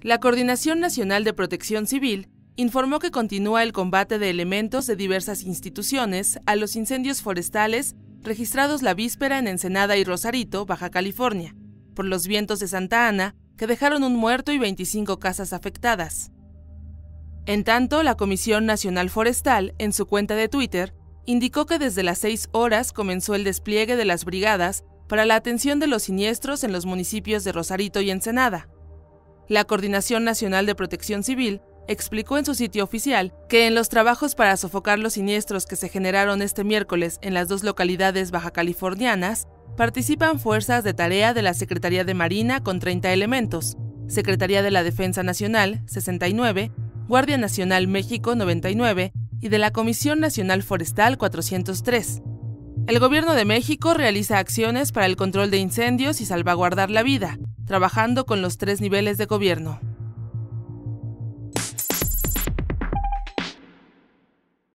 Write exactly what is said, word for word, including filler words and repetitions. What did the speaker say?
La Coordinación Nacional de Protección Civil informó que continúa el combate de elementos de diversas instituciones a los incendios forestales registrados la víspera en Ensenada y Rosarito, Baja California, por los vientos de Santa Ana, que dejaron un muerto y veinticinco casas afectadas. En tanto, la Comisión Nacional Forestal, en su cuenta de Twitter, indicó que desde las seis horas comenzó el despliegue de las brigadas para la atención de los siniestros en los municipios de Rosarito y Ensenada. La Coordinación Nacional de Protección Civil explicó en su sitio oficial que en los trabajos para sofocar los siniestros que se generaron este miércoles en las dos localidades bajacalifornianas, participan fuerzas de tarea de la Secretaría de Marina con treinta elementos, Secretaría de la Defensa Nacional, sesenta y nueve, Guardia Nacional México, noventa y nueve, y de la Comisión Nacional Forestal, cuatrocientos tres. El Gobierno de México realiza acciones para el control de incendios y salvaguardar la vida, trabajando con los tres niveles de gobierno.